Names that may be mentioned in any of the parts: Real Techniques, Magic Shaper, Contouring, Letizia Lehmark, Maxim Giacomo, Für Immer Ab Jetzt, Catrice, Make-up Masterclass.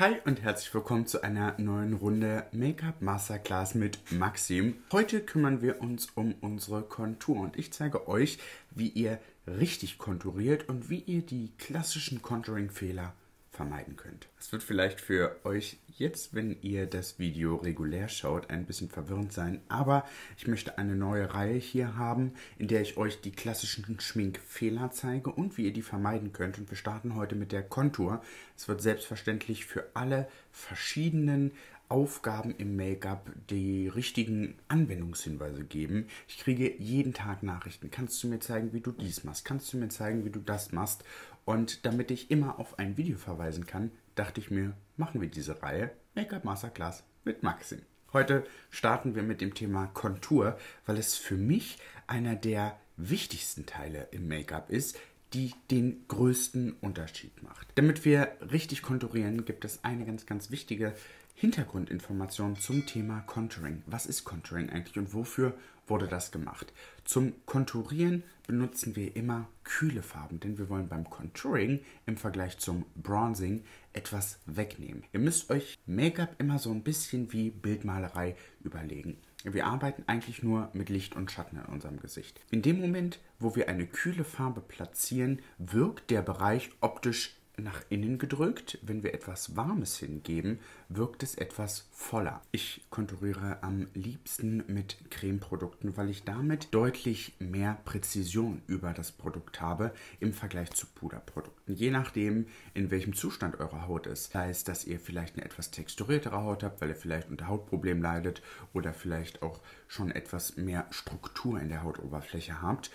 Hi und herzlich willkommen zu einer neuen Runde Make-up Masterclass mit Maxim. Heute kümmern wir uns um unsere Kontur und ich zeige euch, wie ihr richtig konturiert und wie ihr die klassischen Contouring-Fehler vermeiden könnt. Es wird vielleicht für euch jetzt, wenn ihr das Video regulär schaut, ein bisschen verwirrend sein, aber ich möchte eine neue Reihe hier haben, in der ich euch die klassischen Schminkfehler zeige und wie ihr die vermeiden könnt. Und wir starten heute mit der Kontur. Es wird selbstverständlich für alle verschiedenen Aufgaben im Make-up die richtigen Anwendungshinweise geben. Ich kriege jeden Tag Nachrichten. Kannst du mir zeigen, wie du dies machst? Kannst du mir zeigen, wie du das machst? Und damit ich immer auf ein Video verweisen kann, dachte ich mir, machen wir diese Reihe Make-up Masterclass mit Maxim. Heute starten wir mit dem Thema Kontur, weil es für mich einer der wichtigsten Teile im Make-up ist, die den größten Unterschied macht. Damit wir richtig konturieren, gibt es eine ganz, ganz wichtige Hintergrundinformationen zum Thema Contouring. Was ist Contouring eigentlich und wofür wurde das gemacht? Zum Konturieren benutzen wir immer kühle Farben, denn wir wollen beim Contouring im Vergleich zum Bronzing etwas wegnehmen. Ihr müsst euch Make-up immer so ein bisschen wie Bildmalerei überlegen. Wir arbeiten eigentlich nur mit Licht und Schatten in unserem Gesicht. In dem Moment, wo wir eine kühle Farbe platzieren, wirkt der Bereich optisch nach innen gedrückt. Wenn wir etwas Warmes hingeben, wirkt es etwas voller. Ich konturiere am liebsten mit Cremeprodukten, weil ich damit deutlich mehr Präzision über das Produkt habe im Vergleich zu Puderprodukten. Je nachdem, in welchem Zustand eure Haut ist. Das heißt, dass ihr vielleicht eine etwas texturiertere Haut habt, weil ihr vielleicht unter Hautproblemen leidet oder vielleicht auch schon etwas mehr Struktur in der Hautoberfläche habt,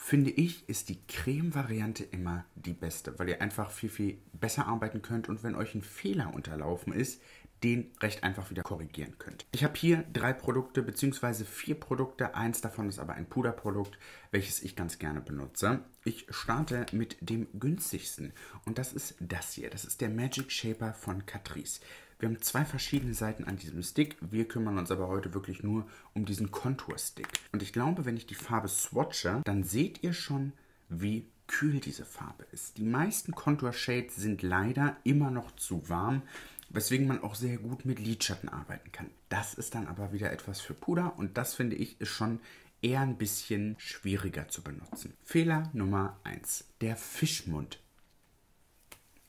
finde ich, ist die Creme-Variante immer die beste, weil ihr einfach viel, viel besser arbeiten könnt und wenn euch ein Fehler unterlaufen ist, den recht einfach wieder korrigieren könnt. Ich habe hier 3 Produkte bzw. 4 Produkte, eins davon ist aber ein Puderprodukt, welches ich ganz gerne benutze. Ich starte mit dem günstigsten und das ist das hier, das ist der Magic Shaper von Catrice. Wir haben 2 verschiedene Seiten an diesem Stick, wir kümmern uns aber heute wirklich nur um diesen Contour-Stick. Und ich glaube, wenn ich die Farbe swatche, dann seht ihr schon, wie kühl diese Farbe ist. Die meisten Contour-Shades sind leider immer noch zu warm, weswegen man auch sehr gut mit Lidschatten arbeiten kann. Das ist dann aber wieder etwas für Puder und das, finde ich, ist schon eher ein bisschen schwieriger zu benutzen. Fehler Nummer 1, der Fischmund.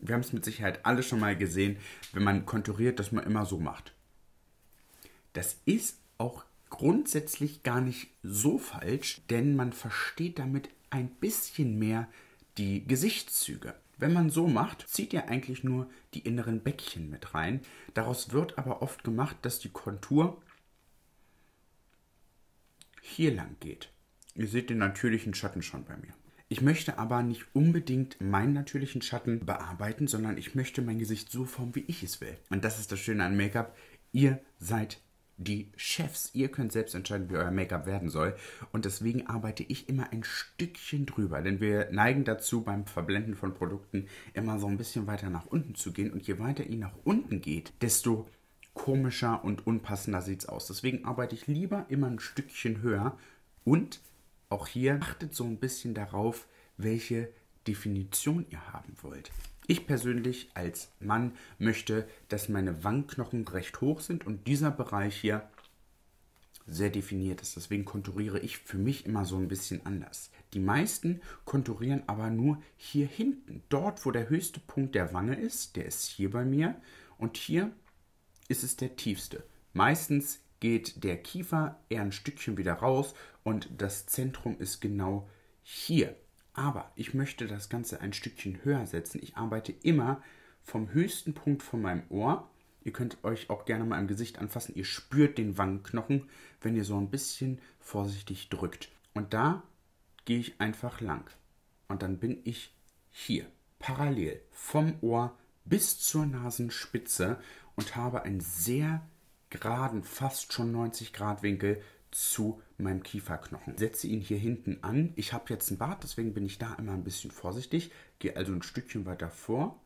Wir haben es mit Sicherheit alle schon mal gesehen, wenn man konturiert, dass man immer so macht. Das ist auch grundsätzlich gar nicht so falsch, denn man versteht damit ein bisschen mehr die Gesichtszüge. Wenn man so macht, zieht ihr eigentlich nur die inneren Bäckchen mit rein. Daraus wird aber oft gemacht, dass die Kontur hier lang geht. Ihr seht den natürlichen Schatten schon bei mir. Ich möchte aber nicht unbedingt meinen natürlichen Schatten bearbeiten, sondern ich möchte mein Gesicht so formen, wie ich es will. Und das ist das Schöne an Make-up. Ihr seid die Chefs. Ihr könnt selbst entscheiden, wie euer Make-up werden soll. Und deswegen arbeite ich immer ein Stückchen drüber. Denn wir neigen dazu, beim Verblenden von Produkten immer so ein bisschen weiter nach unten zu gehen. Und je weiter ihr nach unten geht, desto komischer und unpassender sieht es aus. Deswegen arbeite ich lieber immer ein Stückchen höher und auch hier achtet so ein bisschen darauf, welche Definition ihr haben wollt. Ich persönlich als Mann möchte, dass meine Wangenknochen recht hoch sind und dieser Bereich hier sehr definiert ist. Deswegen konturiere ich für mich immer so ein bisschen anders. Die meisten konturieren aber nur hier hinten. Dort, wo der höchste Punkt der Wange ist, der ist hier bei mir und hier ist es der tiefste. Meistens geht der Kiefer eher ein Stückchen wieder raus und das Zentrum ist genau hier. Aber ich möchte das Ganze ein Stückchen höher setzen. Ich arbeite immer vom höchsten Punkt von meinem Ohr. Ihr könnt euch auch gerne mal am Gesicht anfassen. Ihr spürt den Wangenknochen, wenn ihr so ein bisschen vorsichtig drückt. Und da gehe ich einfach lang. Und dann bin ich hier, parallel vom Ohr bis zur Nasenspitze und habe ein sehr geraden, fast schon 90 Grad Winkel zu meinem Kieferknochen. Setze ihn hier hinten an. Ich habe jetzt einen Bart, deswegen bin ich da immer ein bisschen vorsichtig. Gehe also ein Stückchen weiter vor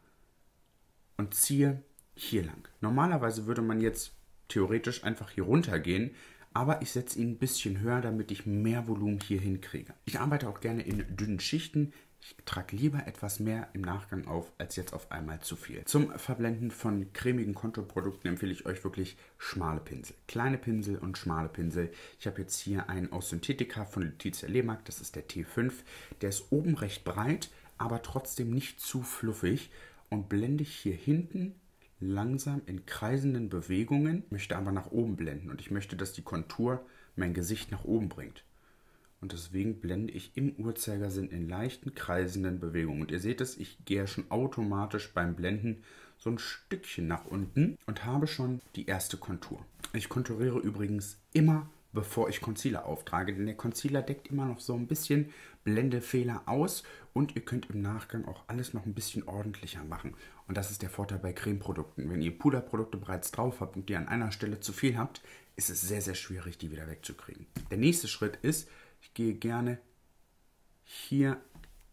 und ziehe hier lang. Normalerweise würde man jetzt theoretisch einfach hier runter gehen, aber ich setze ihn ein bisschen höher, damit ich mehr Volumen hier hinkriege. Ich arbeite auch gerne in dünnen Schichten. Ich trage lieber etwas mehr im Nachgang auf, als jetzt auf einmal zu viel. Zum Verblenden von cremigen Konturprodukten empfehle ich euch wirklich schmale Pinsel. Kleine Pinsel und schmale Pinsel. Ich habe jetzt hier einen aus Synthetika von Letizia Lehmark, das ist der T5. Der ist oben recht breit, aber trotzdem nicht zu fluffig. Und blende ich hier hinten langsam in kreisenden Bewegungen. Ich möchte aber nach oben blenden und ich möchte, dass die Kontur mein Gesicht nach oben bringt. Und deswegen blende ich im Uhrzeigersinn in leichten, kreisenden Bewegungen. Und ihr seht es, ich gehe schon automatisch beim Blenden so ein Stückchen nach unten und habe schon die erste Kontur. Ich konturiere übrigens immer, bevor ich Concealer auftrage, denn der Concealer deckt immer noch so ein bisschen Blendefehler aus und ihr könnt im Nachgang auch alles noch ein bisschen ordentlicher machen. Und das ist der Vorteil bei Cremeprodukten. Wenn ihr Puderprodukte bereits drauf habt und die an einer Stelle zu viel habt, ist es sehr, sehr schwierig, die wieder wegzukriegen. Der nächste Schritt ist, ich gehe gerne hier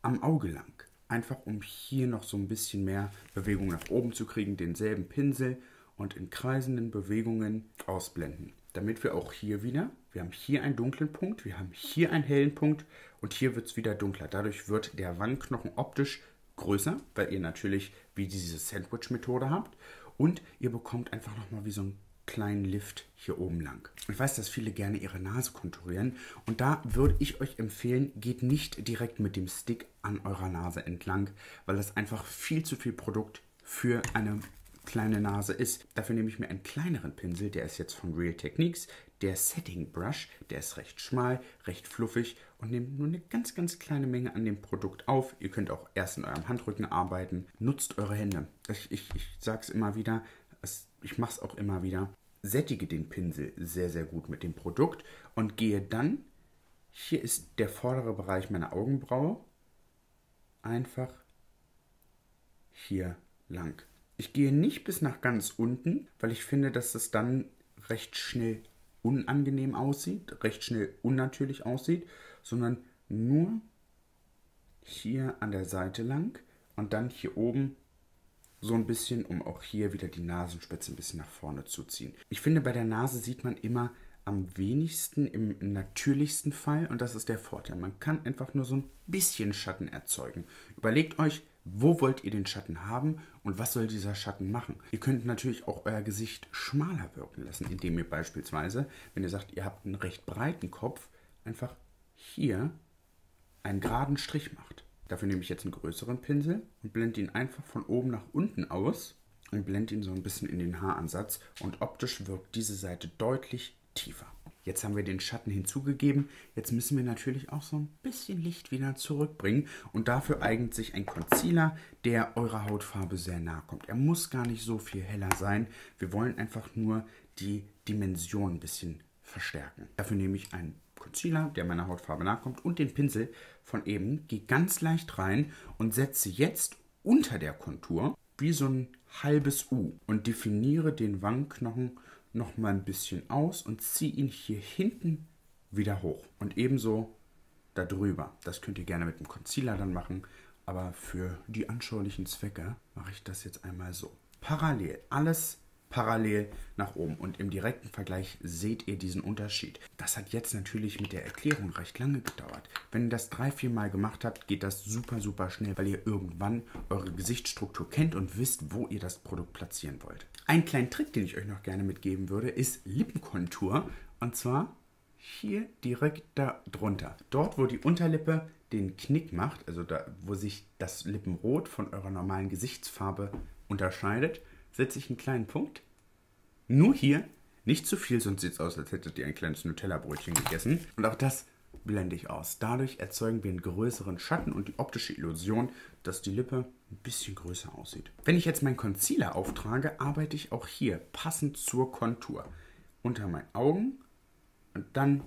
am Auge lang, einfach um hier noch so ein bisschen mehr Bewegung nach oben zu kriegen, denselben Pinsel und in kreisenden Bewegungen ausblenden. Damit wir auch hier wieder, wir haben hier einen dunklen Punkt, wir haben hier einen hellen Punkt und hier wird es wieder dunkler. Dadurch wird der Wangenknochen optisch größer, weil ihr natürlich wie diese Sandwich-Methode habt und ihr bekommt einfach nochmal wie so einen kleinen Lift hier oben lang. Ich weiß, dass viele gerne ihre Nase konturieren und da würde ich euch empfehlen, geht nicht direkt mit dem Stick an eurer Nase entlang, weil das einfach viel zu viel Produkt für eine kleine Nase ist. Dafür nehme ich mir einen kleineren Pinsel, der ist jetzt von Real Techniques, der Setting Brush, der ist recht schmal, recht fluffig und nehmt nur eine ganz, ganz kleine Menge an dem Produkt auf. Ihr könnt auch erst in eurem Handrücken arbeiten. Nutzt eure Hände. Ich sage es immer wieder, ich mache es auch immer wieder. Sättige den Pinsel sehr, sehr gut mit dem Produkt und gehe dann, hier ist der vordere Bereich meiner Augenbraue, einfach hier lang. Ich gehe nicht bis nach ganz unten, weil ich finde, dass es dann recht schnell unangenehm aussieht, recht schnell unnatürlich aussieht, sondern nur hier an der Seite lang und dann hier oben so ein bisschen, um auch hier wieder die Nasenspitze ein bisschen nach vorne zu ziehen. Ich finde, bei der Nase sieht man immer am wenigsten im natürlichsten Fall und das ist der Vorteil. Man kann einfach nur so ein bisschen Schatten erzeugen. Überlegt euch, wo wollt ihr den Schatten haben und was soll dieser Schatten machen? Ihr könnt natürlich auch euer Gesicht schmaler wirken lassen, indem ihr beispielsweise, wenn ihr sagt, ihr habt einen recht breiten Kopf, einfach hier einen geraden Strich macht. Dafür nehme ich jetzt einen größeren Pinsel und blende ihn einfach von oben nach unten aus und blende ihn so ein bisschen in den Haaransatz und optisch wirkt diese Seite deutlich tiefer. Jetzt haben wir den Schatten hinzugegeben, jetzt müssen wir natürlich auch so ein bisschen Licht wieder zurückbringen und dafür eignet sich ein Concealer, der eurer Hautfarbe sehr nahe kommt. Er muss gar nicht so viel heller sein, wir wollen einfach nur die Dimension ein bisschen verstärken. Dafür nehme ich einen Concealer, der meiner Hautfarbe nahe kommt und den Pinsel von eben, gehe ganz leicht rein und setze jetzt unter der Kontur wie so ein halbes U und definiere den Wangenknochen nochmal ein bisschen aus und ziehe ihn hier hinten wieder hoch. Und ebenso da drüber. Das könnt ihr gerne mit dem Concealer dann machen, aber für die anschaulichen Zwecke mache ich das jetzt einmal so. Parallel, alles parallel nach oben und im direkten Vergleich seht ihr diesen Unterschied. Das hat jetzt natürlich mit der Erklärung recht lange gedauert. Wenn ihr das 3-4 Mal gemacht habt, geht das super, super schnell, weil ihr irgendwann eure Gesichtsstruktur kennt und wisst, wo ihr das Produkt platzieren wollt. Einen kleinen Trick, den ich euch noch gerne mitgeben würde, ist Lippenkontur und zwar hier direkt da drunter. Dort, wo die Unterlippe den Knick macht, also da, wo sich das Lippenrot von eurer normalen Gesichtsfarbe unterscheidet, setze ich einen kleinen Punkt. Nur hier, nicht zu viel, sonst sieht es aus, als hättet ihr ein kleines Nutella-Brötchen gegessen. Und auch das blende ich aus. Dadurch erzeugen wir einen größeren Schatten und die optische Illusion, dass die Lippe ein bisschen größer aussieht. Wenn ich jetzt meinen Concealer auftrage, arbeite ich auch hier passend zur Kontur. Unter meinen Augen und dann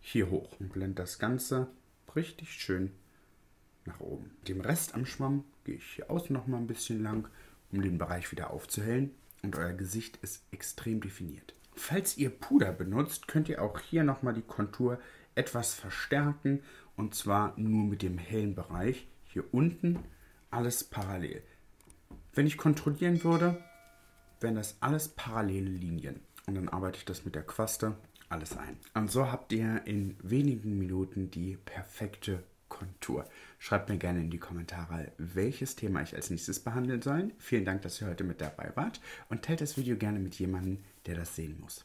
hier hoch. Und blende das Ganze richtig schön nach oben. Mit dem Rest am Schwamm gehe ich hier außen nochmal ein bisschen lang, um den Bereich wieder aufzuhellen und euer Gesicht ist extrem definiert. Falls ihr Puder benutzt, könnt ihr auch hier nochmal die Kontur etwas verstärken und zwar nur mit dem hellen Bereich. Hier unten alles parallel. Wenn ich kontrollieren würde, wären das alles parallele Linien. Und dann arbeite ich das mit der Quaste alles ein. Und so habt ihr in wenigen Minuten die perfekte Kontur. Schreibt mir gerne in die Kommentare, welches Thema ich als nächstes behandeln soll. Vielen Dank, dass ihr heute mit dabei wart und teilt das Video gerne mit jemandem, der das sehen muss.